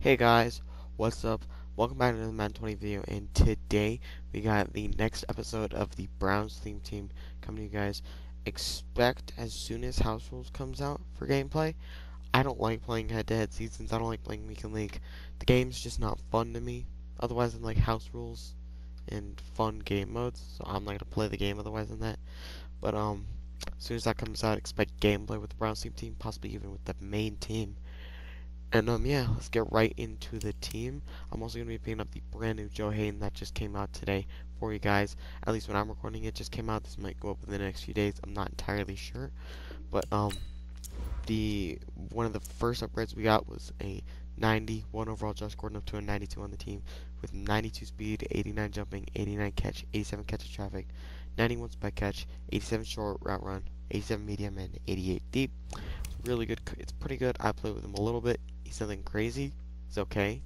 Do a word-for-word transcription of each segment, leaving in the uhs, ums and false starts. Hey guys, what's up? Welcome back to the Madden twenty video, and today we got the next episode of the Browns theme team coming to you guys. Expect as soon as House Rules comes out for gameplay. I don't like playing head-to-head seasons. I don't like playing week in league. The game's just not fun to me. Otherwise than like House Rules and fun game modes, so I'm not gonna play the game otherwise than that. But um, as soon as that comes out, expect gameplay with the Browns theme team, possibly even with the main team. And um yeah, let's get right into the team. I'm also gonna be picking up the brand new Joe Haden that just came out today for you guys. At least when I'm recording it just came out. This might go up in the next few days. I'm not entirely sure. But um the one of the first upgrades we got was a ninety-one overall Josh Gordon up to a ninety-two on the team with ninety-two speed, eighty-nine jumping, eighty-nine catch, eighty-seven catch of traffic, ninety-one spec catch, eighty-seven short route run, eighty-seven medium, and eighty-eight deep. It's really good. It's pretty good. I played with him a little bit. He's nothing crazy. He's okay.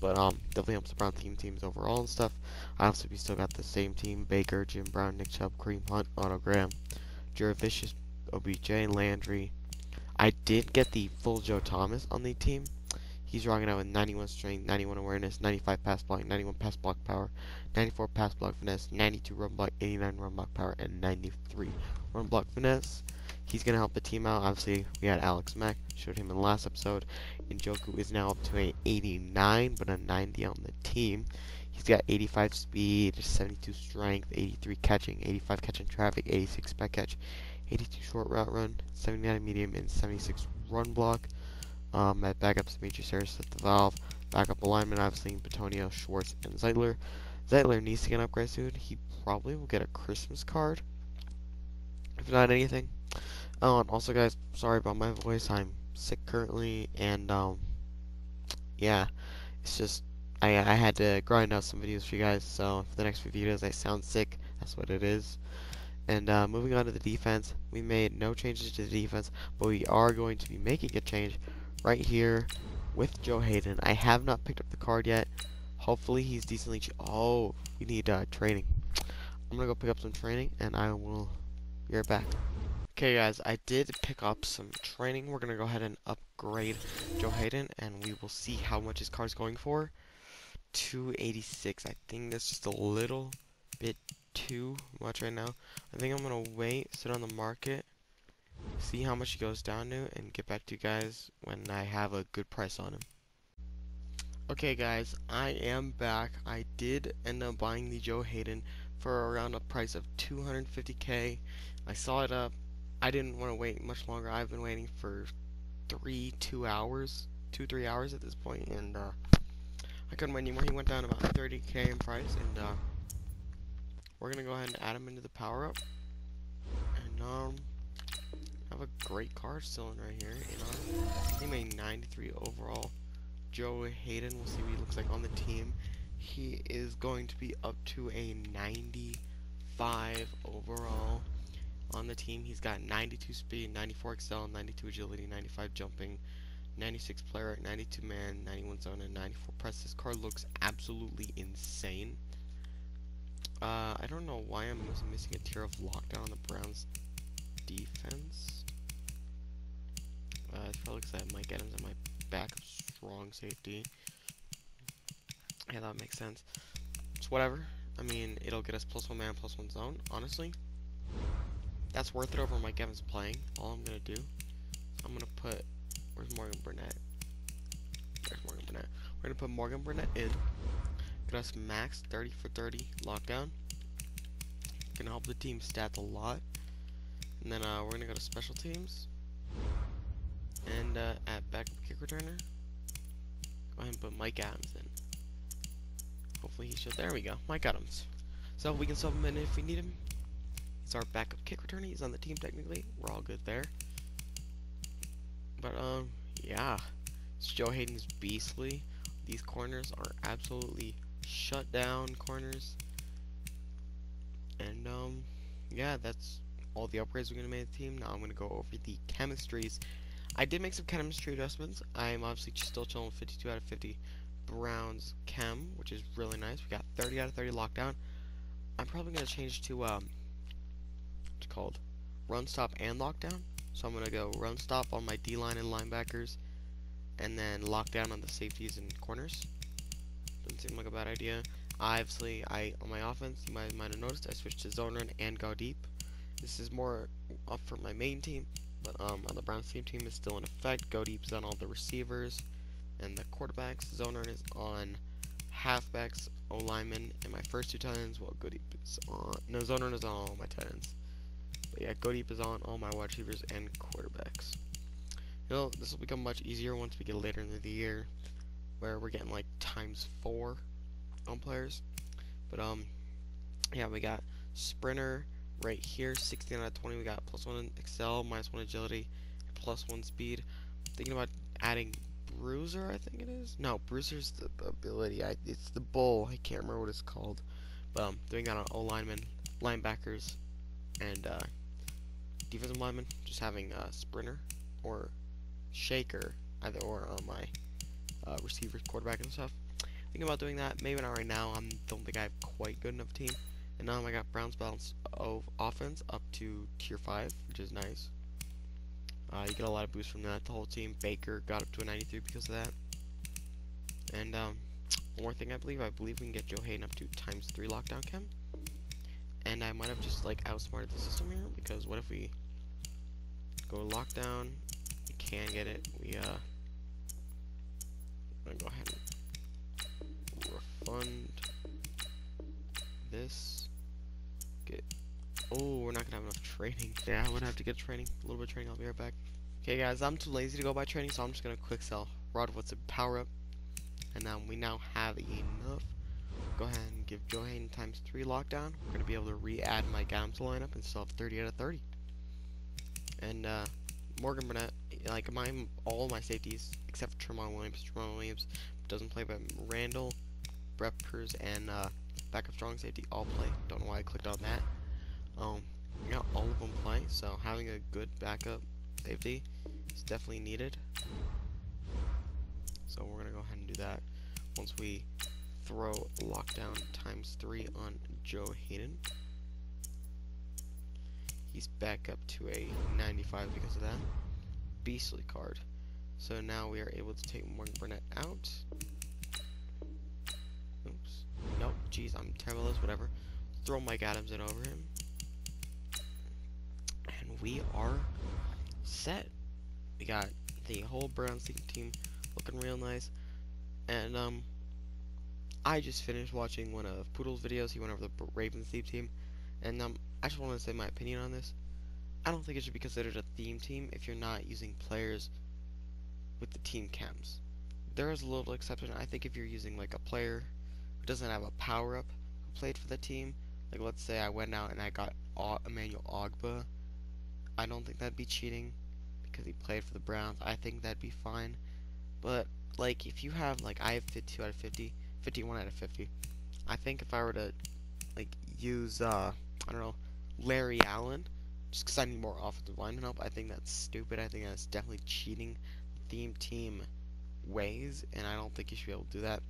But um, definitely helps the Brown team teams overall and stuff. I also we still got the same team: Baker, Jim Brown, Nick Chubb, Kareem Hunt, Otto Graham, Jurevicius, O B J, and Landry. I did get the full Joe Thomas on the team. He's rocking out with ninety-one strength, ninety-one awareness, ninety-five pass block, ninety-one pass block power, ninety-four pass block finesse, ninety-two run block, eighty-nine run block power, and ninety-three run block finesse. He's going to help the team out. Obviously, we had Alex Mack. Showed him in the last episode. Njoku is now up to an eighty-nine, but a ninety on the team. He's got eighty-five speed, seventy-two strength, eighty-three catching, eighty-five catching traffic, eighty-six back catch, eighty-two short route run, seventy-nine medium, and seventy-six run block. Um, at backups, Major Saris at the valve. Backup alignment, obviously, Petonio, Schwartz, and Zeidler. Zeidler needs to get an upgrade soon. He probably will get a Christmas card, if not anything. Oh, and also, guys, sorry about my voice. I'm sick currently, and um, yeah, it's just I I had to grind out some videos for you guys. So for the next few videos, I sound sick. That's what it is. And uh, moving on to the defense, we made no changes to the defense, but we are going to be making a change right here with Joe Haden. I have not picked up the card yet. Hopefully, he's decently. Ch oh, we need uh, training. I'm gonna go pick up some training, and I will be right back. Okay guys, I did pick up some training. We're going to go ahead and upgrade Joe Haden, and we will see how much his card's going for. two eighty-six. I think that's just a little bit too much right now. I think I'm going to wait, sit on the market, see how much he goes down to, and get back to you guys when I have a good price on him. Okay guys, I am back. I did end up buying the Joe Haden for around a price of two hundred fifty K. I saw it up. I didn't want to wait much longer. I've been waiting for three, two hours, two, three hours at this point, and uh, I couldn't wait anymore. He went down about thirty K in price, and uh, we're gonna go ahead and add him into the power up, and um, have a great card still in right here. And um, he made ninety-three overall. Joe Haden. We'll see what he looks like on the team. He is going to be up to a ninety-five overall. On the team, he's got ninety-two speed, ninety-four excel, ninety-two agility, ninety-five jumping, ninety-six player, ninety-two man, ninety-one zone, and ninety-four press. This card looks absolutely insane. Uh, I don't know why I'm missing a tier of lockdown on the Browns defense. Uh, it's probably because I have Mike Adams on my backup strong safety. Yeah, that makes sense. It's whatever. I mean, it'll get us plus one man, plus one zone, honestly. That's worth it over Mike Evans playing. All I'm gonna do, I'm gonna put, where's Morgan Burnett? Where's Morgan Burnett? We're gonna put Morgan Burnett in. Get us max thirty for thirty lockdown. Gonna help the team stats a lot. And then uh, we're gonna go to special teams. And uh, at backup kick returner, go ahead and put Mike Adams in. Hopefully he should. There we go, Mike Adams. So we can sub him in if we need him. He's our backup kick returner. He's on the team technically. We're all good there. But um, yeah, it's Joe Haden's beastly. These corners are absolutely shut down corners. And um, yeah, that's all the upgrades we're gonna make the team. Now I'm gonna go over the chemistries. I did make some chemistry adjustments. I am obviously still chilling fifty-two out of fifty Browns chem, which is really nice. We got thirty out of thirty lockdown. I'm probably gonna change to um. called run stop and lockdown, so I'm gonna go run stop on my D line and linebackers, and then lock down on the safeties and corners. Doesn't seem like a bad idea. Obviously, I on my offense, you might, might have noticed, I switched to zone run and go deep. This is more up for my main team, but um, on the Browns team, team is still in effect. Go deep is on all the receivers and the quarterbacks. Zone run is on halfbacks, O-linemen, and my first two tight ends. Well, go deep is on. No, zone run is on all my tight ends. But yeah, go deep is on all my wide receivers and quarterbacks. You know, this will become much easier once we get later into the year, where we're getting like times four on players. But um, yeah, we got sprinter right here, sixteen out of twenty. We got plus one in excel, minus one agility, plus one speed. I'm thinking about adding bruiser, I think it is. No, bruiser's the, the ability. I, it's the bull. I can't remember what it's called. But um, doing that on O linemen, linebackers, and uh, defensive linemen. Just having a uh, sprinter or shaker, either or on my uh, receivers, quarterback, and stuff. Thinking about doing that. Maybe not right now. I don't think I have quite good enough team. And now I got Browns balance of offense up to tier five, which is nice. Uh, you get a lot of boost from that. The whole team. Baker got up to a ninety-three because of that. And um, one more thing, I believe. I believe we can get Joe Haden up to times three lockdown chem. And I might have just like outsmarted the system here, because what if we go lockdown? We can get it. We uh, I'm gonna go ahead and refund this. Get, oh, we're not gonna have enough training. Yeah, I would have to get training, a little bit of training. I'll be right back. Okay guys, I'm too lazy to go buy training, so I'm just gonna quick sell Rod Woodson power up, and um, we now have enough. Go ahead and give Joe Haden times three lockdown. We're gonna be able to re-add Mike Adams to the lineup and still have thirty out of thirty. And uh, Morgan Burnett, like my all my safeties except Tremon Williams. Tremon Williams doesn't play, but Randall Brepers and uh, backup strong safety all play. Don't know why I clicked on that. Um, you know, all of them play, so having a good backup safety is definitely needed. So we're gonna go ahead and do that once we throw lockdown times three on Joe Haden. He's back up to a ninety-five because of that beastly card. So now we are able to take Morgan Burnett out. Oops. Nope, jeez, I'm terrible at this, whatever. Throw Mike Adams in over him. And we are set. We got the whole Browns team looking real nice. And, um, I just finished watching one of Poodle's videos. He went over the Ravens theme team. And, um, I just wanted to say my opinion on this. I don't think it should be considered a theme team if you're not using players with the team cams. There is a little exception. I think if you're using, like, a player doesn't have a power-up who played for the team, like let's say I went out and I got o Emmanuel Ogba, I don't think that'd be cheating because he played for the Browns. I think that'd be fine. But like if you have, like I have fifty-two out of fifty, fifty-one out of fifty, I think if I were to like use uh I don't know, Larry Allen just because I need more offensive lineman help, I think that's stupid. I think that's definitely cheating theme team ways, and I don't think you should be able to do that.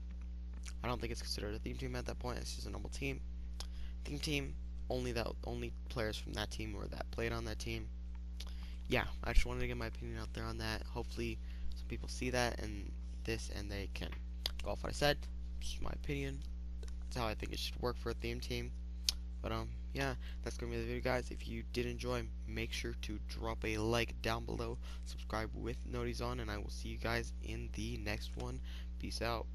I don't think it's considered a theme team at that point. It's just a normal team. Theme team, only that only players from that team or that played on that team. Yeah, I just wanted to get my opinion out there on that. Hopefully some people see that and this and they can go off what I said. It's just my opinion. That's how I think it should work for a theme team. But um yeah, that's gonna be the video guys. If you did enjoy, make sure to drop a like down below, subscribe with noties on, and I will see you guys in the next one. Peace out.